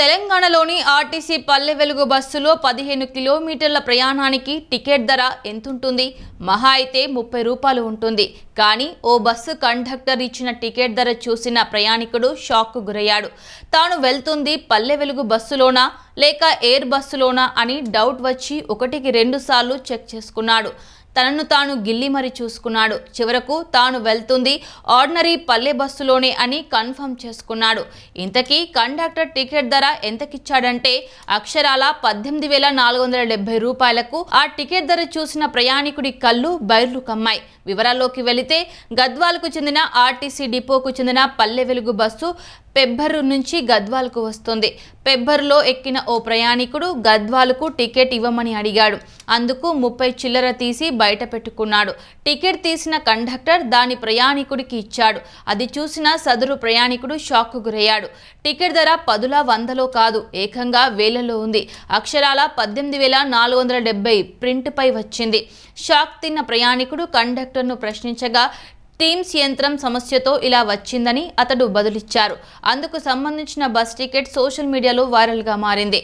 తెలంగాణలోని ఆర్టీసీ పల్లె వెలుగు బస్సులో 15 కిలోమీటర్ల ప్రయాణానికి టికెట్ ధర ఎంత ఉంటుంది? మహా అయితే 30 రూపాయలు ఉంటుంది. కానీ ఓ బస్సు కండక్టర్ ఇచ్చిన టికెట్ ధర చూసిన ప్రయాణికుడు షాక్ కు గురయ్యాడు. తాను వెళ్తుంది పల్లె వెలుగు బస్సులోనా లేక ఎయిర్ బస్సులోనా అని డౌట్ వచ్చి 1కి 2 సార్లు చెక్ చేసుకున్నాడు. తనను తాను గిల్లి మరి చూసుకున్నాడు. చివరకు తాను వెళ్తుంది ఆర్డినరీ పల్లె బస్సులోనే అని కన్ఫర్మ్ చేసుకున్నాడు. ఇంతకీ కండక్టర్ టికెట్ ధర ఎంతకిచ్చాడంటే అక్షరాల 18,470 రూపాయలకు. ఆ టికెట్ ధర చూసిన ప్రయాణికుడి కళ్ళు బైర్లు కమ్మాయి. వివరాల్లోకి వెళితే గద్వాలకు చెందిన ఆర్టీసీ డిపోకు చెందిన పల్లె వెలుగు బస్సు పెబ్బరు నుంచి గద్వాలకు వస్తుంది. పెబ్బరులో ఎక్కిన ఓ ప్రయాణికుడు గద్వాలకు టికెట్ ఇవ్వమని అడిగాడు. అందుకు 30 చిల్లర తీసి బయట పెట్టుకున్నాడు. టికెట్ తీసిన కండక్టర్ దాని ప్రయాణికుడికి ఇచ్చాడు. అది చూసిన సదరు ప్రయాణికుడు షాక్ కు గురయ్యాడు. టికెట్ ధర 10ల 100లో కాదు, ఏకంగా వేలలో ఉంది. అక్షరాల 18,470 ప్రింట్ పై వచ్చింది. షాక్ తిన్న ప్రయాణికుడు కండక్టర్ను ప్రశ్నించగా టీమ్స్ యంత్రం సమస్యతో ఇలా వచ్చిందని అతడు బదులిచ్చారు. అందుకు సంబంధించిన బస్ టికెట్ సోషల్ మీడియాలో వైరల్గా మారింది.